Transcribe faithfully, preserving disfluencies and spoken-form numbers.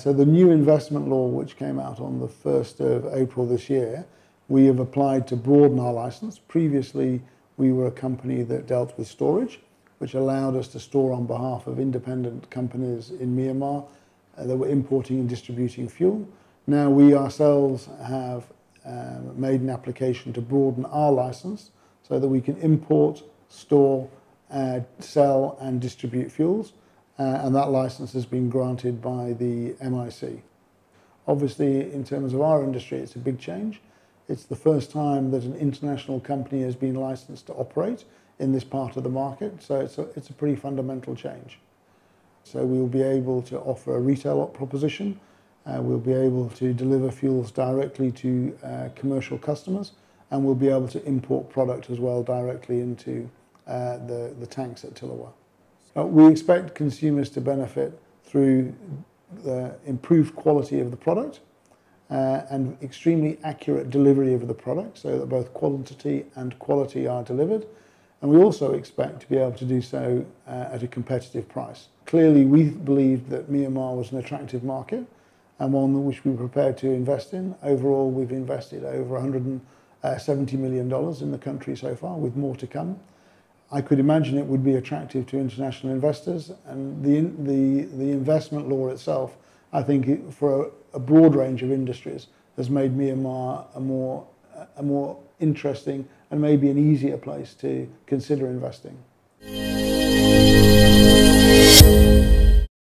So the new investment law, which came out on the first of April this year, we have applied to broaden our license. Previously, we were a company that dealt with storage, which allowed us to store on behalf of independent companies in Myanmar uh, that were importing and distributing fuel. Now we ourselves have uh, made an application to broaden our license so that we can import, store, uh, sell and distribute fuels. Uh, and that license has been granted by the M I C. Obviously, in terms of our industry, it's a big change. It's the first time that an international company has been licensed to operate in this part of the market, so it's a, it's a pretty fundamental change. So we will be able to offer a retail proposition, uh, we'll be able to deliver fuels directly to uh, commercial customers, and we'll be able to import product as well directly into uh, the, the tanks at Tilawa. Uh, we expect consumers to benefit through the improved quality of the product uh, and extremely accurate delivery of the product, so that both quantity and quality are delivered. And we also expect to be able to do so uh, at a competitive price. Clearly, we believed that Myanmar was an attractive market and one which we were prepared to invest in. Overall, we've invested over one hundred seventy million dollars in the country so far, with more to come. I could imagine it would be attractive to international investors, and the, the, the investment law itself, I think it, for a, a broad range of industries, has made Myanmar a more, a more interesting and maybe an easier place to consider investing.